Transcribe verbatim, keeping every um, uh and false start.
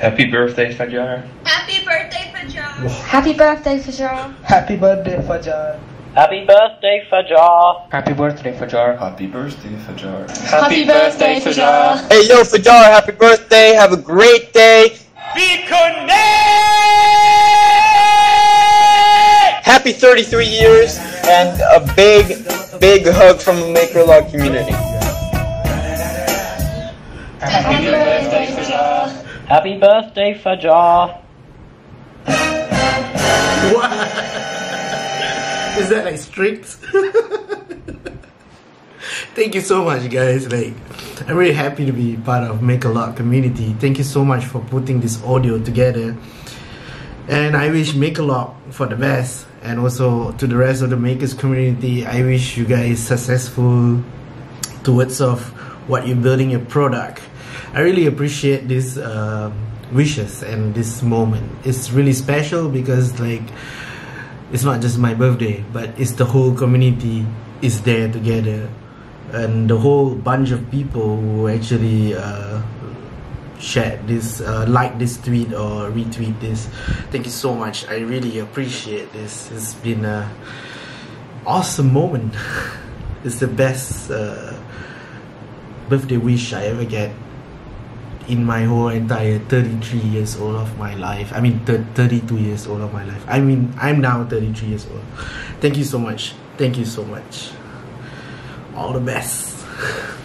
Happy birthday, Fajar. Happy birthday, Fajar. Happy birthday, Fajar. Happy birthday, Fajar. Happy birthday, Fajar. Happy birthday, Fajar. Happy birthday, Fajar. Happy birthday, Fajar. Hey, yo, Fajar, happy birthday. Have a great day. Be connected. Happy thirty-three years and a big, big hug from the Makerlog community. Happy birthday, Fajar. Happy birthday, Fajar. What? Is that like strict? Thank you so much, guys. Like, I'm really happy to be part of Makerlog community. Thank you so much for putting this audio together. And I wish Makerlog for the best. And also to the rest of the makers community, I wish you guys successful towards of what you're building your product. I really appreciate these uh, wishes and this moment. It's really special because like, it's not just my birthday, but it's the whole community is there together, and the whole bunch of people who actually uh, shared this, uh, like this tweet or retweet this. Thank you so much. I really appreciate this. It's been an awesome moment. It's the best uh, birthday wish I ever get in my whole entire thirty-three years old of my life. I mean thirty-two years old of my life. I mean, I'm now thirty-three years old. Thank you so much. Thank you so much. All the best.